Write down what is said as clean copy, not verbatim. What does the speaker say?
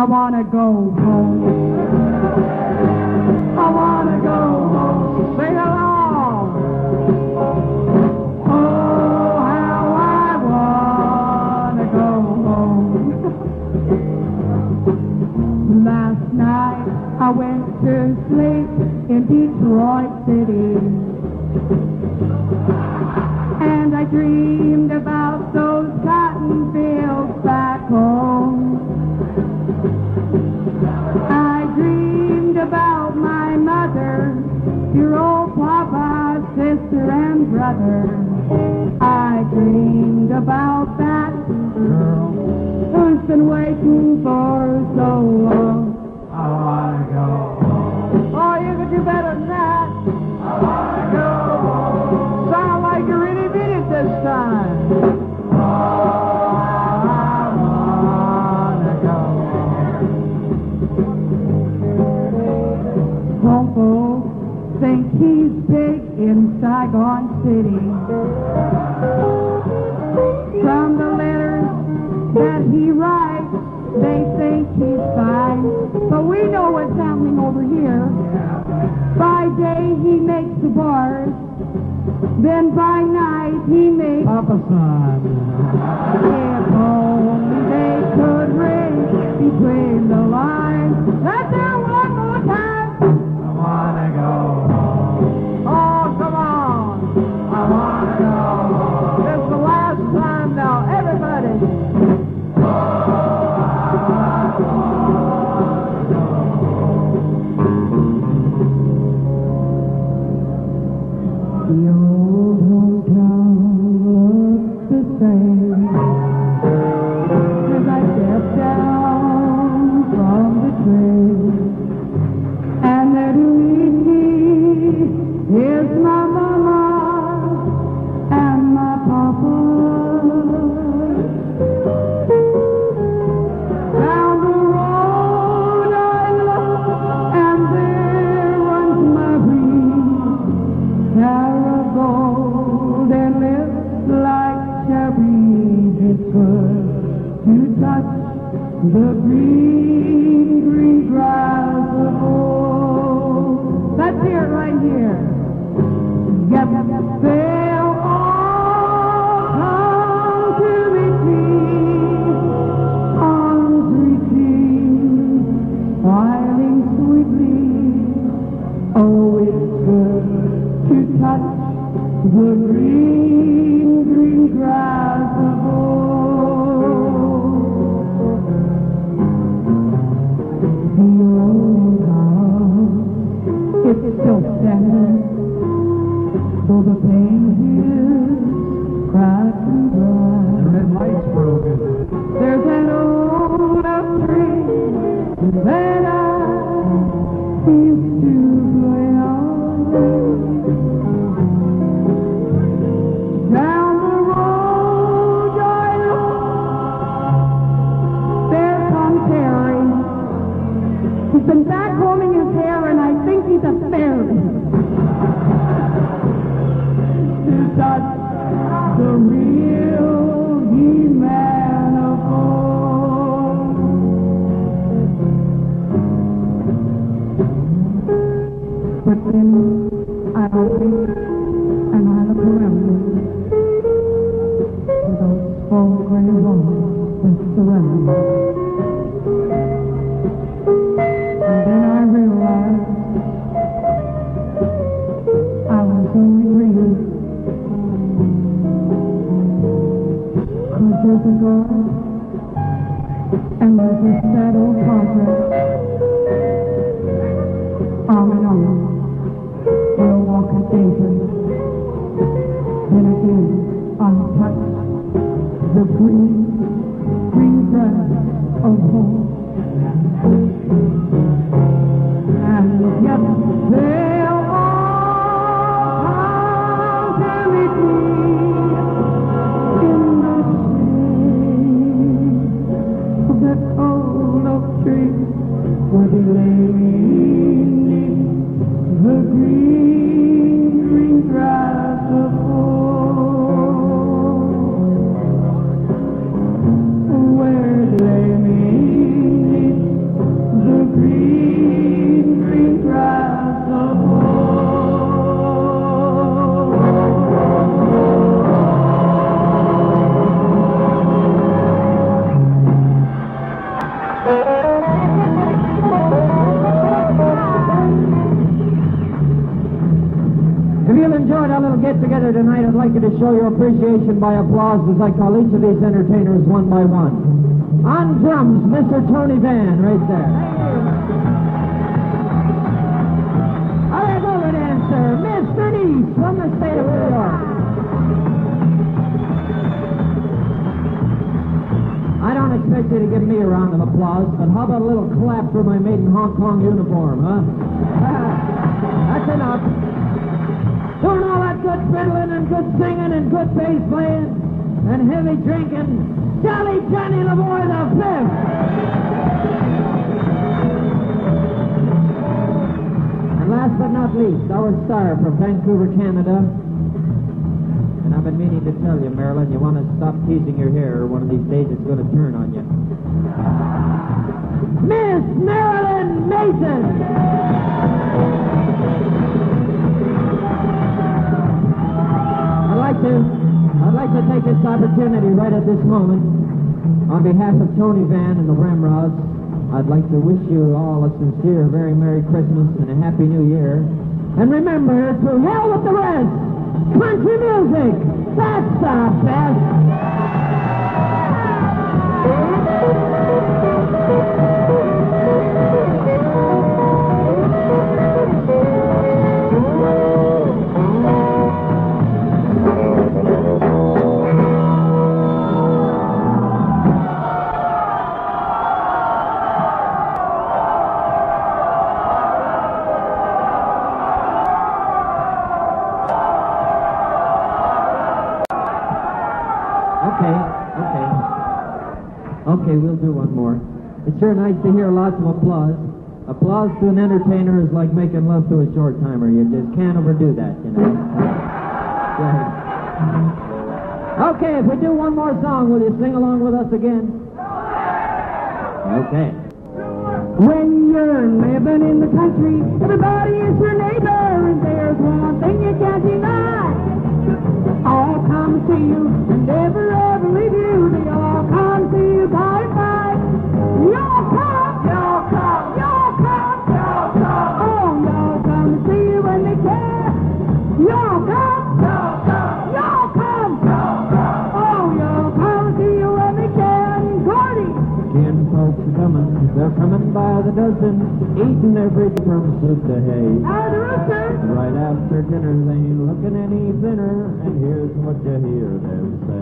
I want to go home. I want to go home. Sing along. Oh, how I want to go home. Last night I went to sleep in Detroit City. And I dreamed about those cotton fields back home. I dreamed about my mother, your old papa, sister and brother. I dreamed about that girl who's been waiting for so long. I wanna go home. Oh, you could do better than that. I wanna go home. Sound like you really mean it this time. Think he's big in Saigon City. From the letters that he writes, they think he's fine, but we know what's happening over here. By day he makes the bars, then by night he makes Papa Son. If only they could read between the lines. Let them one more time. I wanna go. get together tonight, I'd like you to show your appreciation by applause as I call each of these entertainers one by one. On drums, Mr. Tony Van, right there. Our another dancer, Mr. Neese from the state of New York. I don't expect you to give me a round of applause, but how about a little clap for my maiden Hong Kong uniform, huh? That's enough. Doing all that good fiddling and good singing and good bass playing and heavy drinking, Jolly Johnny Lavoie the Fliff. And last but not least, our star from Vancouver, Canada. And I've been meaning to tell you, Marilyn, you want to stop teasing your hair, or one of these days it's going to turn on you. Miss Marilyn Mason! I'd like to take this opportunity right at this moment, on behalf of Tony Van and the Ramrods, I'd like to wish you all a sincere, very Merry Christmas and a Happy New Year. And remember, to hell with the rest! Country music, that's the best. Okay, we'll do one more. It's sure nice to hear lots of applause. Applause to an entertainer is like making love to a short-timer. You just can't overdo that, you know. Go ahead. Okay, if we do one more song, will you sing along with us again? Okay. When you're living in the country, everybody is your neighbor, and there's one thing you can't deny. All come to you and never ever leave you. They all come to you by and by. Y'all come, y'all come, y'all come, y'all come. Oh, y'all come to see you when they care. Y'all come, y'all come, y'all come, y'all come. Oh, y'all come to see you when they care. And party. Kin folks are coming, they're coming by the dozen, eating everything from soup to hay. Out of the rooster. Right after dinner, they ain't looking any thinner. And here's what you hear them say.